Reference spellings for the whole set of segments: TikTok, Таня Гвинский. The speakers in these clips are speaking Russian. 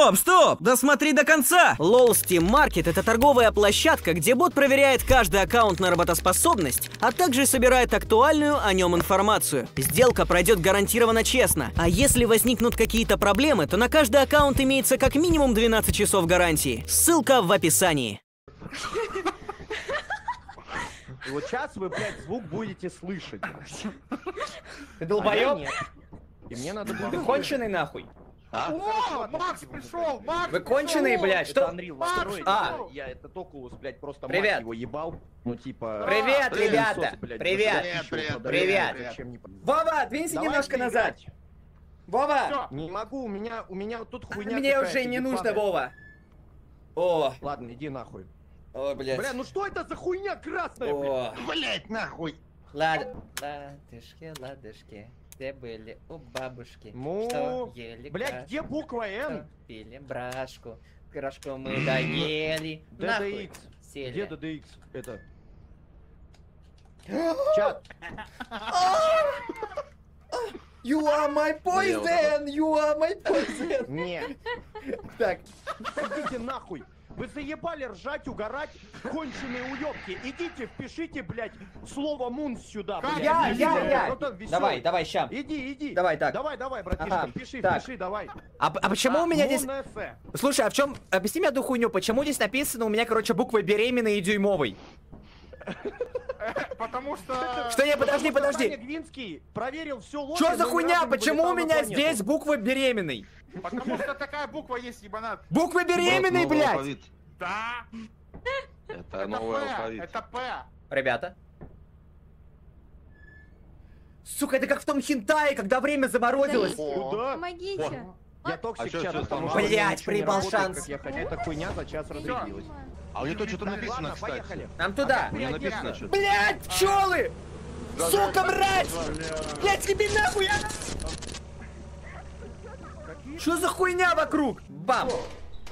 Стоп, стоп! Досмотри до конца! LOL Steam Market — это торговая площадка, где бот проверяет каждый аккаунт на работоспособность, а также собирает актуальную о нем информацию. Сделка пройдет гарантированно честно, а если возникнут какие-то проблемы, то на каждый аккаунт имеется как минимум 12 часов гарантии. Ссылка в описании. И вот сейчас вы, блядь, звук будете слышать. Ты долбоёб? И мне надо... Ты конченый нахуй? А? О, Макс пришел! Макс! Вы конченые, блядь, что? Я это Токулус, блядь, просто привет. Его ебал. Ну типа... Привет, ребята! Привет! Привет! Вова, двинься немножко назад! Вова! Не могу, у меня тут хуйня. Мне уже не нужно, Вова! О! Ладно, иди нахуй. О, блядь. Бля, ну что это за хуйня красная, блядь? Блядь, нахуй! Ладышки, ладышки. Где были у бабушки, что ели, блядь, где буква Н? Пили брашку, крашку мы доели, нахуй, сели. Где ДДХ? Это... Чат. You are my poison, you are my poison. Нет. Так, идите нахуй. Вы заебали ржать, угорать, конченые уёбки. Идите, впишите, блядь, слово мунс сюда. Блядь. Я. Давай, давай, ща. Иди. Давай, так. Давай, братишка, ага, пиши, давай. А почему у меня здесь... Слушай, а в чем... Объясни мне одну хуйню, почему здесь написано у меня, короче, буквы беременной и дюймовой? Потому что... Что я, подожди. Таня Гвинский проверил всю логику. Что за хуйня? Почему у меня здесь буква беременной? Потому что такая буква есть, ебанат. Буква беременной, блядь! Да! Это новый алфавит. Это П. Ребята. Сука, это как в том хентае, когда время заморозилось. Помогите. Я токсик сейчас. Блядь, проебал шанс. Хотя эта хуйня за час разрядилась. А у нее что-то написано, кстати. Нам туда. Блядь, пчелы! Сука, мразь! Блядь, тебе нахуй! Что за хуйня вокруг? Бам!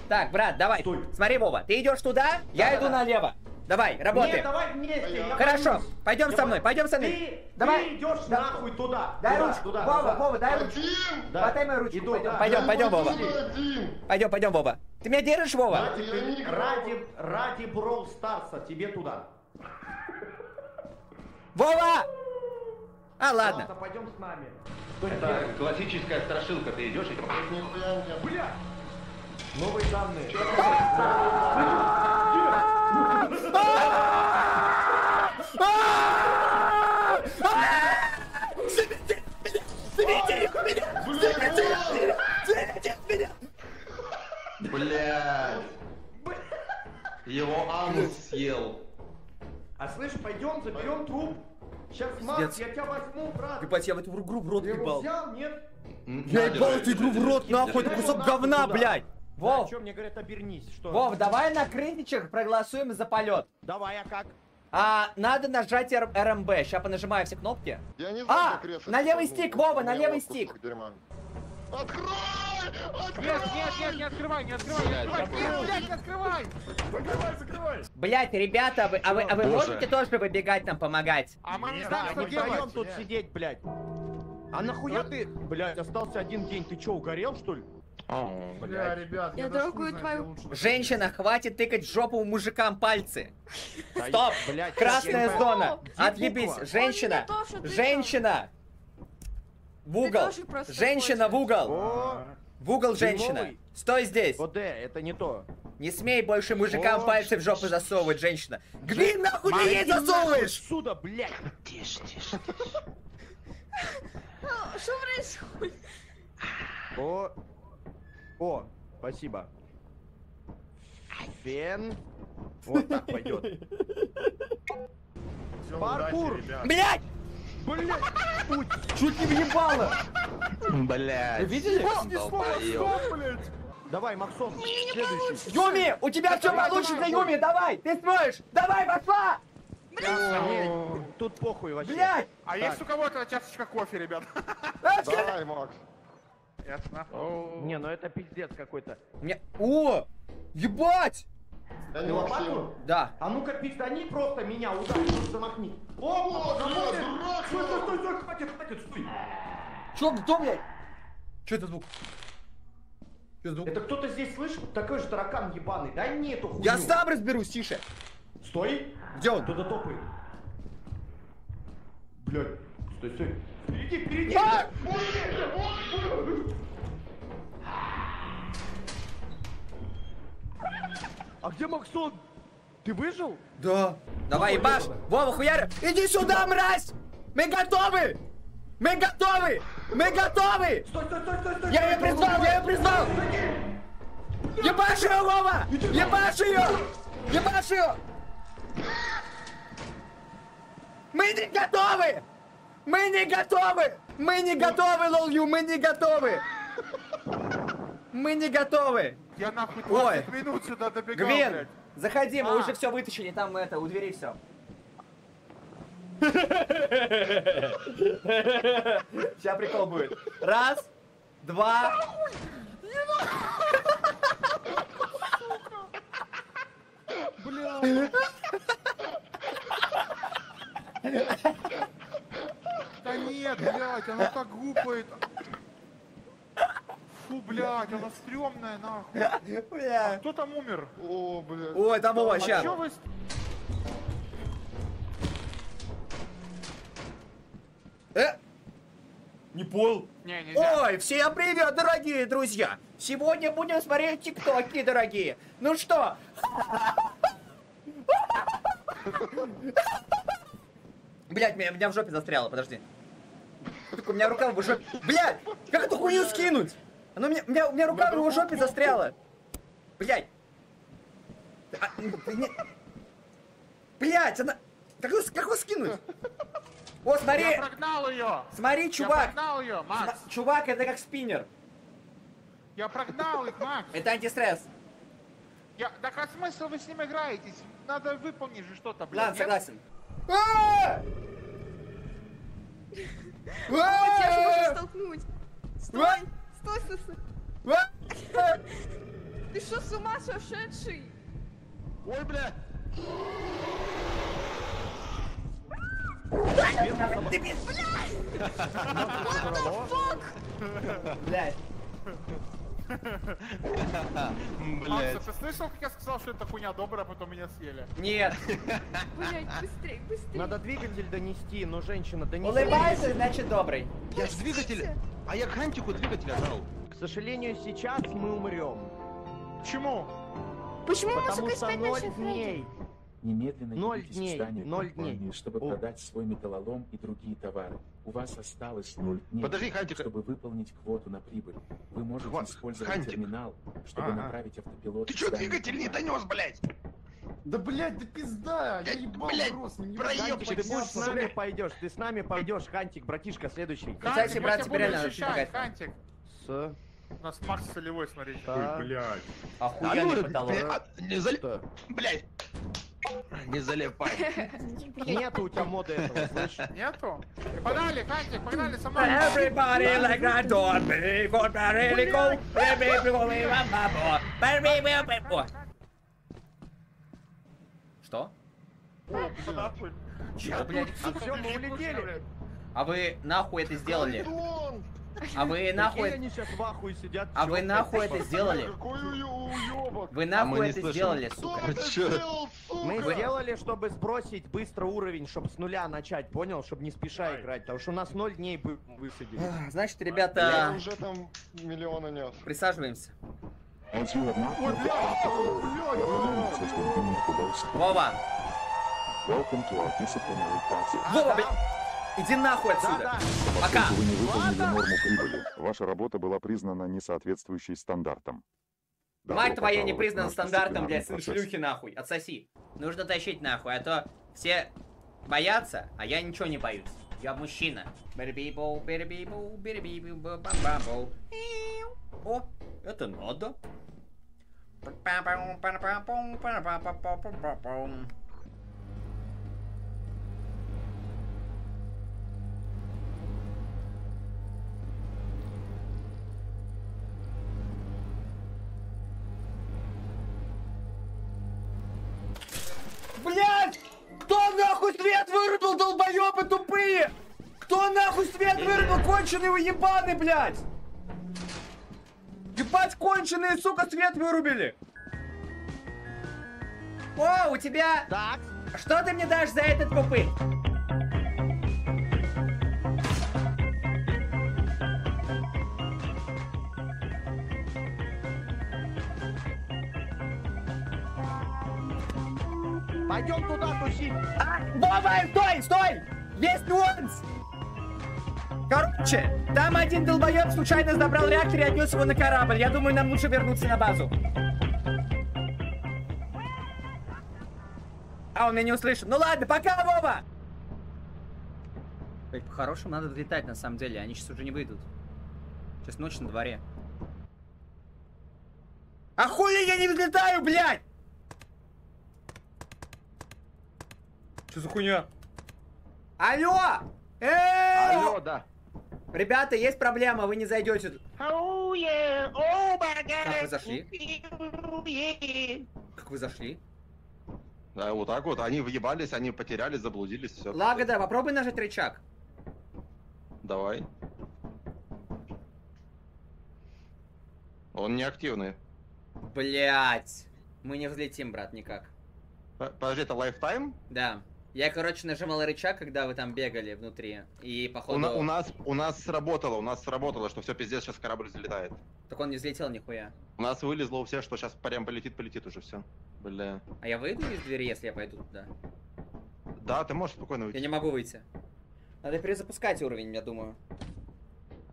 Так, брат, давай. Стой. Смотри, Вова, ты идешь туда, я иду налево. Давай, работай. Нет, давай вместе. Хорошо, пойдем со мной, Давай. Ты идешь нахуй туда. Дай ручку. Вова, дай ручку. Подай мою ручку. Пойдем, Вова. Пойдем, Вова. Ты меня держишь, Вова? Ради Brawl Старса тебе туда. Вова! А, ладно. Пойдем с нами. Это классическая страшилка, ты идешь и... Блядь! Новые данные. Заберите меня! Блядь! Его анус съел. А слышь, пойдем, заберем труп. Сейчас, Макс, я тебя возьму, брат. Ебать, я в эту игру в рот ебал. Я ебал эту игру в рот, нахуй, это кусок говна, блядь. Вов, мне говорят, обернись, что? Вов, давай на крыльничках проголосуем за полет. Давай, а как? Надо нажать РМБ. Сейчас понажимаю все кнопки. Я не знаю, на левый стик, Вова, на левый стик. Открой! Нет, не открывай! Закрывай! Блять, ребята, а вы можете тоже выбегать нам помогать? А мы не даем тут сидеть, блять. А нахуя ты, блять, остался один день, ты чё, угорел, что ли? Бля, ребят, я трогаю твою... Женщина, хватит тыкать в жопу мужикам пальцы. Стоп, блять, красная зона. Отъебись, женщина, в угол! Женщина, в угол! В угол, женщина! Стой здесь! Вот это не то! Не смей больше мужикам пальцы в жопу засовывать, женщина! Гвин, нахуй ты ей засовываешь! Сюда, блядь! Тише. Что происходит? О, спасибо. Фен. Вот так пойдет. Паркур! Блядь! Блять! Чуть не въебало! Блять! Вы видели? Давай, Максон, следующий. Юми, у тебя все получится, Юми, давай! Ты сможешь! Давай, Максон! Блять! Тут похуй вообще. Блять! А есть у кого-то чашечка кофе, ребят? Давай, Макс. Не, ну это пиздец какой-то. О! Ебать! Да. А ну-ка, пизда, просто меня ударит, замахни. Стой, хватит, стой. Что, кто, блядь? Что это звук? Это кто-то здесь слышит? Такой же таракан ебаный. Да нету хуйню. Я сам разберусь, тише. Стой. Где он? Кто-то топает. Блядь. Стой, стой. Впереди, впереди. А где Максон? Ты выжил? Да. Давай, ебаш. Вова, хуярь. Иди сюда, мразь. Мы готовы. Мы готовы! Мы готовы! Стой, стой, стой, стой, стой! Я ее призвал, я ее призвал! Ебашь ее, Вова! Ебашь ее! Ебашь ее! Мы не готовы! Мы не готовы! Мы не готовы, лолью! Мы не готовы! Мы не готовы! Я нахуй 20 минут сюда добегал, блядь! Гвин, заходи, мы уже все вытащили, там это, у двери все. Сейчас прикол будет. Раз, два. Бля. Да нет, блядь, она так гупает. Фу, блядь, она стрёмная, нахуй. А кто там умер? О, блядь. Ой, там Вова, сейчас. Не пол. Не, нельзя. Ой, всем привет, дорогие друзья! Сегодня будем смотреть тиктоки, дорогие. Ну что? Блять, меня в жопе застряло, подожди. У меня рука в жопе. Блять, как эту хуйню скинуть? Она у меня рука в его жопе застряла. Блять. Блять, она. Как его скинуть? О, смотри! Я прогнал ее! Смотри, чувак! Я прогнал ее, Макс! Чувак, это как спиннер! Я прогнал их, Макс! Это антистресс! Я... Да как смысл вы с ним играетесь? Надо выполнить же что-то, блядь! Ладно, согласен! Стой! Стой, стой! Ты что, с ума сошедший? Ой, блядь! Ты без... Блядь! What the fuck? Блядь. Макс, ты слышал, как я сказал, что это хуйня добрая, а потом меня съели? Нет. Блядь, быстрей, быстрей. Надо двигатель донести, но женщина донесла. Улыбайся, значит добрый. Я ж двигатель... А я к хантику двигателя дал. К сожалению, сейчас мы умрем. Почему? Почему мы только спать наших дней? Немедленно идите в здание компании, чтобы продать свой металлолом и другие товары. У вас осталось 0 дней, подожди, чтобы выполнить квоту на прибыль. Вы можете использовать терминал, чтобы направить автопилот. Ты что, двигатель не донес, блядь? Да, блядь, да пизда! Я ебал, проебчик! Ты с нами пойдешь, ты с нами пойдешь, Хантик, братишка, следующий. Кстати, братья, Хантик. У нас Макс солевой, смотрите. Ой, блядь. Охуенный потолок. Блядь. Не залипай. Нету у тебя моды этого, слышишь? Нету? Погнали, Хантик, погнали со мной. Everybody like that door, baby, go, baby, go, baby, go, baby, go, baby, go. Что? Чего, блядь? А все, мы улетели. А вы нахуй это сделали? А вы нахуй... А вы нахуй это сделали? Вы нахуй это сделали, сука? Мы сделали, чтобы сбросить быстро уровень, чтобы с нуля начать, понял? Чтобы не спеша играть, потому что у нас 0 дней высадили. Значит, ребята... уже там миллиона нет. Присаживаемся. Вова! Вова, блядь! Иди нахуй отсюда! Да, да. Пока! Поскольку вы не выполнили норму прибыли, ваша работа была признана несоответствующей стандартам. Мать твоя не признана стандартом, блядь, сын шлюхи нахуй, отсоси. Нужно тащить нахуй, а то все боятся, а я ничего не боюсь. Я мужчина. О, это надо. Блять! Кто нахуй свет вырубил, долбоебы тупые? Кто нахуй свет вырубил, конченый вы ебаный, блять? Ебать, конченые, сука, свет вырубили. О, у тебя... Так. Что ты мне дашь за этот пупырь? Пойдем туда тусить. А, давай, стой, стой! Есть нюанс! Короче, там один долбоёб случайно забрал реактор и отнес его на корабль. Я думаю, нам лучше вернуться на базу. А, он меня не услышал. Ну ладно, пока, Вова! По-хорошему надо взлетать, на самом деле. Они сейчас уже не выйдут. Сейчас ночь на дворе. А хули я не взлетаю, блядь! Что за хуйня? Алло! Алло, да. Ребята, есть проблема, вы не зайдете. Как вы зашли? Как вы зашли? Да, вот так вот. Они въебались, они потерялись, заблудились. Все. Лагода, попробуй нажать рычаг. Давай. Он неактивный. Блять. Мы не взлетим, брат, никак. Подожди, это лайфтайм? Да. Я, короче, нажимал рычаг, когда вы там бегали внутри, и походу... У нас сработало, что все пиздец, сейчас корабль взлетает. Так он не взлетел нихуя. У нас вылезло у всех, что сейчас прям полетит уже все. Бля. А я выйду из двери, если я пойду туда? Да, ты можешь спокойно выйти. Я не могу выйти. Надо перезапускать уровень, я думаю.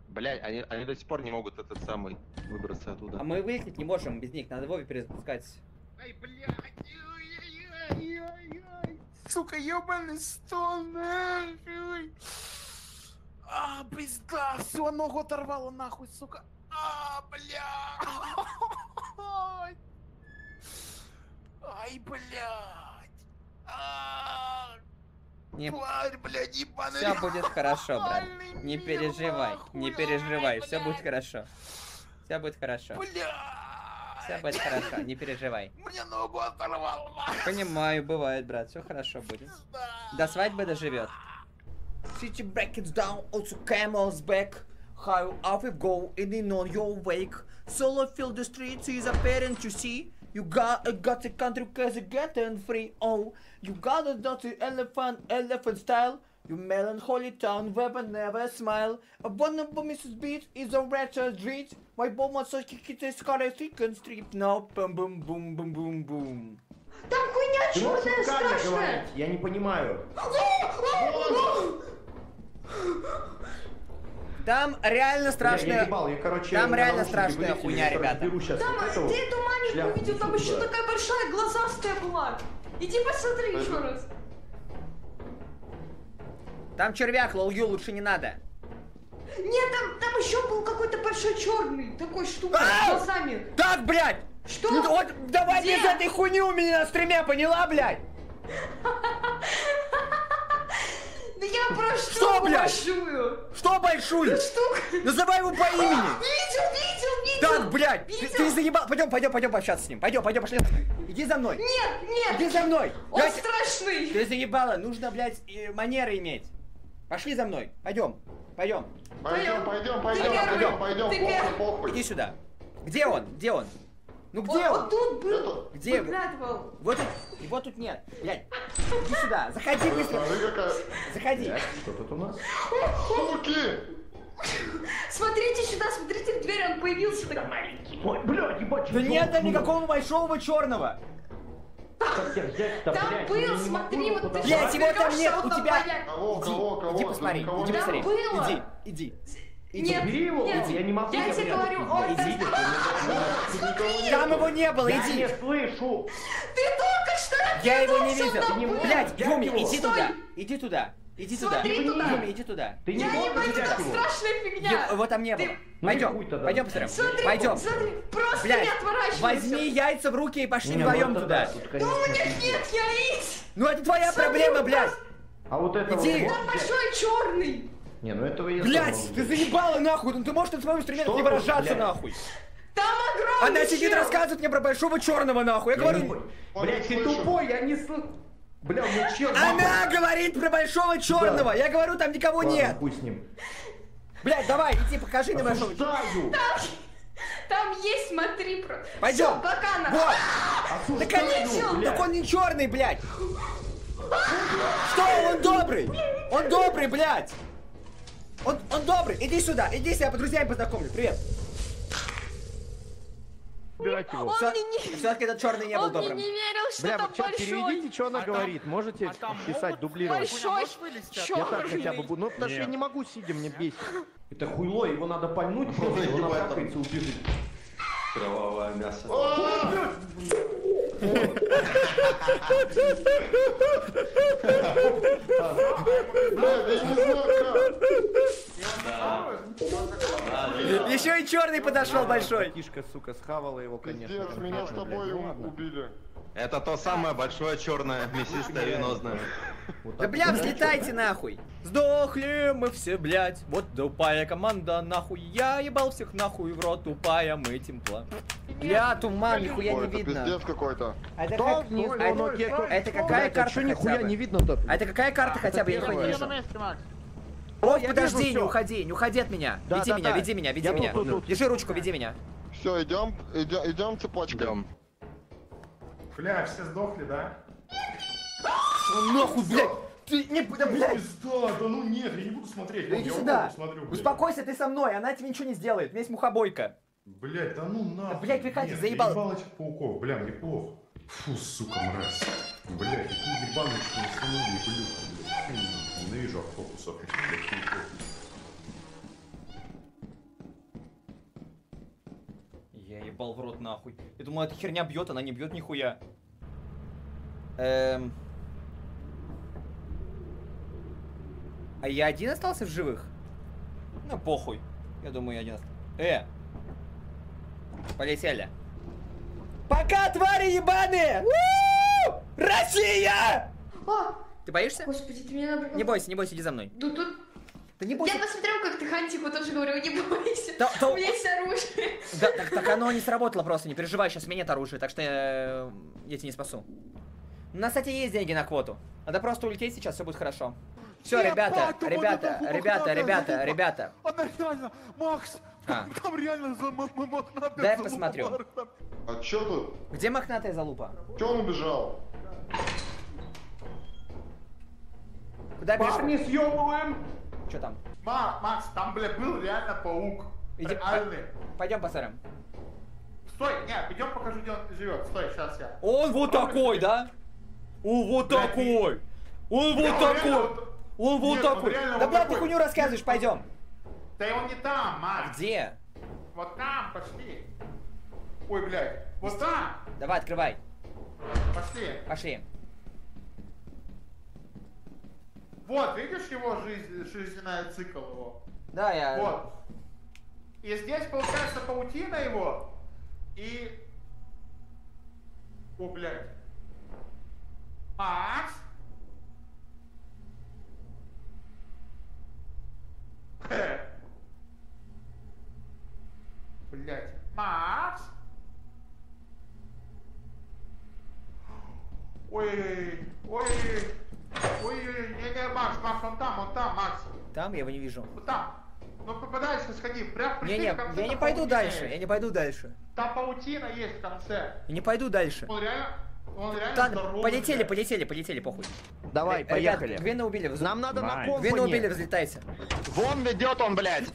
Блядь, они до сих пор не могут этот самый выбраться оттуда. А мы вылететь не можем без них, надо Вове перезапускать. Ай, блядь, ой-ой-ой-ой-ой. Сука, ёбаный стон, нахуй. А, пизда, всё, ногу оторвало, нахуй, сука. А, блядь. Ай, блядь. А, не... Тварь, блядь, ебаный. Всё будет хорошо, брат. Не переживай, не переживай, всё будет хорошо. Всё будет хорошо. Блядь. Все будет хорошо, не переживай. Мне ногу оторвало. Понимаю, бывает, брат, все хорошо будет. До свадьбы доживет. City brackets down, also camels back. How off we go in on your wake. Solo fill the streets is apparent to see. You got the country cause getting free. Oh, you got it, not the elephant style. You melancholy town, weapon never smile. A vulnerable Mrs. Beat is a wretched dread. My bomb so kitty's car is chicken strip. Now, boom, boom, boom, boom, boom, boom. Там хуйня черная страшная. Я не понимаю. Там реально страшная. Там реально страшная хуйня, ребята. Там, где эту маленькую видео, там еще такая большая глазастая была. Иди посмотри еще раз. Там червяк, лолью лучше не надо. Нет, там еще был какой-то большой черный, такой штука с глазами. Так, блядь! Что? Ну, вот, давай без этой хуйни у меня на стриме, поняла, блядь? Да я про что большую? Что большую? Называй его по имени. Видел. Так, блядь, ты заебал. Пойдем пообщаться с ним. Пойдем, пошли. Иди за мной. Нет. Иди за мной. Он страшный. Ты заебала, нужно, блядь, манеры иметь. Пошли за мной, пойдем. Иди сюда. Где он? Ну где он? Вот тут был. Где? Вот тут, его тут нет. Блядь, иди сюда, заходи быстро. Заходи. Что тут у нас? Суки! Смотрите сюда, смотрите в дверь, он появился. Да маленький. Ой, блядь, ебать. Да нет там никакого большого черного. Там был, смотри, вот ты сейчас. Тебя там нет, у тебя. Иди посмотри, иди. Нет, я не могу. Я тебе говорю, иди. Смотри. Там его не было, иди. Я не слышу. Ты только что. Я его не видел. Блядь, Юми, иди туда. Иди туда. Ты не можешь взять его. Страшная фигня. Его там не было. Пойдем быстро. Пойдем. Просто не отворачивайся. Возьми яйца в руки и пошли вдвоем туда. Да у меня нет яиц. Ну это твоя проблема, блядь. А вот это. Иди. Там большой черный. Не, ну этого я. Блядь, ты заебала нахуй. Ну ты можешь на своем инструменте не выражаться нахуй. Там огромный. Она сидит рассказывает мне про большого черного нахуй. Я говорю. Блядь, ты тупой, я не слышу. Бля, она говорит про большого черного. Да. Я говорю, там никого. Ладно, нет. Пусть с ним. Блядь, давай, иди, покажи мне большого черного. Там есть, смотри, про. Пойдем. Пока на. Вот. Так он не черный, блядь. Что? Он добрый. Он добрый, блядь. Он добрый. Иди сюда. Иди сюда, я по друзьям познакомлю. Привет. Все-таки этот черный не был добрым. Он не верил, что там большой. Переведите, что она говорит. Можете писать, дублировать. Большой, черный. Ну, потому что я не могу, сидя, мне бесит. Это хуйло, его надо пальнуть, просто его надо как-то убежит. Кровавое мясо. Еще и черный подошел большой. Кишка, сука, схавала его, конечно. Пиздец, меня с тобой убили. Это то самое большое черное мясистое венозное. Да бля, взлетайте нахуй. Сдохли мы все, блядь. Вот тупая команда, нахуй. Я ебал всех нахуй в рот, тупая мы темпла. Бля, туман, нихуя не видно. Пиздец какой-то. Это какая карта? Нихуя не видно, топ. А это какая карта хотя бы? Я не вижу. О, подожди, не уходи, не уходи от меня. Веди меня, веди меня, веди меня. Держи ручку, веди меня. Все, идем, идем цепочкой. Бля, все сдохли, да? Нахуй, блядь! Ты не, блядь! Пизда, да ну нет, я не буду смотреть. Иди сюда. Успокойся, ты со мной, она тебе ничего не сделает. Весь мухобойка. Блядь, да ну нахуй. Блядь, Вихати, заебал. Ебалочек пауков, бля, неплохо. Фу, сука, мразь. Блядь, какую ебаночку на самом деле, блядь. Ненавижу от фокуса. Я ебал в рот нахуй. Я думаю, эта херня бьет, она не бьет нихуя. А я один остался в живых? Ну похуй. Я думаю, я один остался. Полетели. Пока, твари ебаные! Россия! Ты боишься? Господи, ты меня напрягал. Не бойся, иди за мной. Да не бойся. Я посмотрел, как ты хантику тоже говорил, не бойся. У меня есть оружие. Да, так оно не сработало просто, не переживай, сейчас у меня нет оружия, так что я тебя не спасу. У нас, кстати, есть деньги на квоту. Надо просто улететь сейчас, все будет хорошо. Все, ребята. Она реально, Макс, там реально мохнатая залупа. Дай посмотрю. А че тут? Где мохнатая залупа? Че он убежал? Куда бежишь? Парни, съебываем! Че там? Макс, там, бля, был реально паук. Пойдем посмотрим. Стой, нет, идем покажу, где он живет. Стой, сейчас я. Он вот такой, да? Он вот такой! Он вот такой! Он вот такой! Да бля, ты хуйню рассказываешь, пойдем! Да и он не там, Макс! Где? Вот там, пошли! Ой, блядь! Вот там! Давай, открывай! Пошли! Пошли! Вот, видишь его жизненный цикл его? Да, я... Вот. И здесь получается паутина его, и... О, блядь. Макс? Блядь. Макс? Ой-ой-ой. Ой-ой-ой. Ой-ой-ой, не-не, Макс, он там, Макс. Там я его не вижу. Вот там. Ну подальше сходи, прям пришли. Не-не, я не пойду дальше, я не пойду дальше. Там паутина есть в конце. Я не пойду дальше. Он реально здоровый. Полетели, похуй. Давай, поехали. Ребят, Гвена убили, нам надо на компанию. Гвена убили, взлетайте. Вон ведет он, блядь.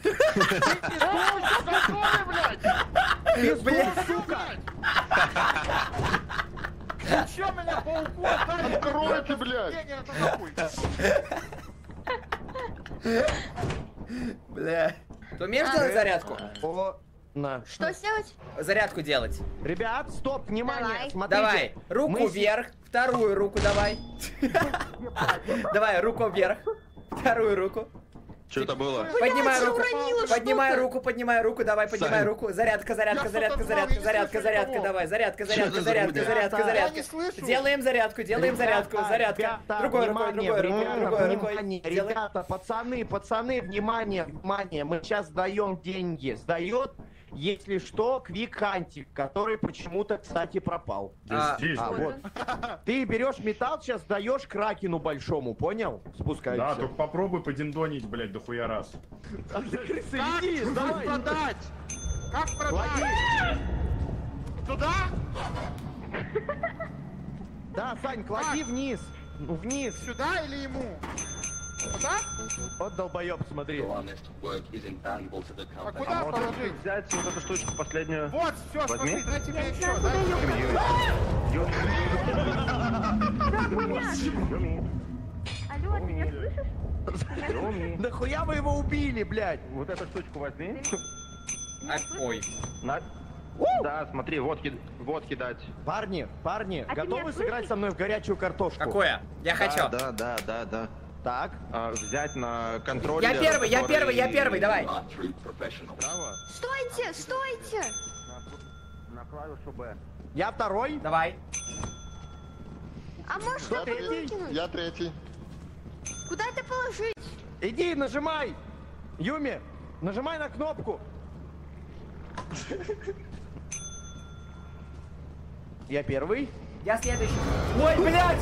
Ты чё меня пауком? Открой ты, блядь! Бля. Ты умеешь делать зарядку? Что сделать? Зарядку делать. Ребят, стоп, внимание, смотрите. Давай, руку вверх, вторую руку давай. Давай, руку вверх, вторую руку. Что это было? Поднимай руку, давай, поднимай руку. Зарядка, давай. Делаем зарядку. Другой рукой. Ребята, пацаны, внимание. Мы сейчас даем деньги. Сдает, если что, Квик Хантик, который почему-то, кстати, пропал. Вот. Ты берешь металл, сейчас даешь Кракену большому, понял? Спускайся. Да, только попробуй подиндонить, блядь, до хуя раз. Как продать? Как продать? Туда? Да, Сань, клади вниз. Вниз. Сюда или ему? Куда? Вот долбоёб, смотри. А куда положить? Взять вот эту штучку последнюю. Вот, все, смотри, дай тебе еще. Алло, ты меня слышишь? Да хуя вы его убили, блядь? Вот эту штучку возьми. Ой. Да, смотри, вот кидать. Парни, готовы сыграть со мной в горячую картошку? Какое? Я хочу. Да. Так, взять на контроль. Я первый, давай. Стойте. На клавишу Б. Я второй. Давай. А может я третий? Я третий. Куда это положить? Иди, нажимай. Юми, нажимай на кнопку. Я первый. Я следующий. Ой, блядь!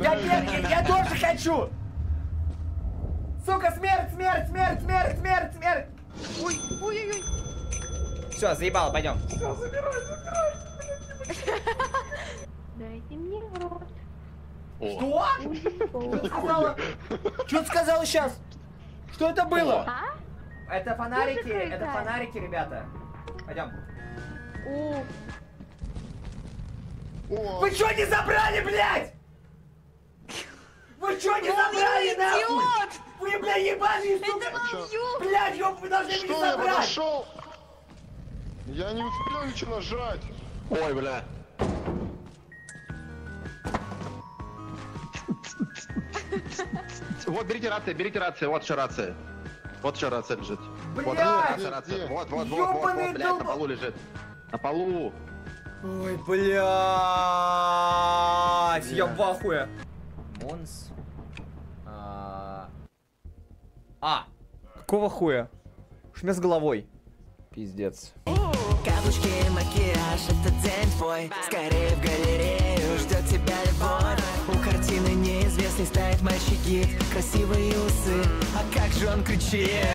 Я тоже хочу! Сука, смерть! Ой. Все, заебало, пойдем. Все, забирай. Дайте мне рот. Что? Что ты сказала сейчас? Что это было? А? Это фонарики, ребята. Пойдем. Вы что не забрали, блядь? Вы что не забрали, нахуй? Вы, блядь, ебали, сука! Блядь, ёб, вы должны меня забрать! Что я не успел ничего нажать. Ой, блядь. Вот, берите рации, вот еще рация лежит. Вот, рация. Вот, блядь, на полу лежит. На полу. Ой, блядь, я в ахуе. Монс. Какого хуя? Шмя с головой. Пиздец. Каблучки, макияж, этот день твой. Скорее в галерею, ждет тебя любовь. У картины неизвестный стоит мальчик гид. Красивые усы, а как же он кричит.